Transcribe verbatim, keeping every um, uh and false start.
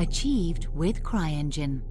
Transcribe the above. achieved with CryEngine.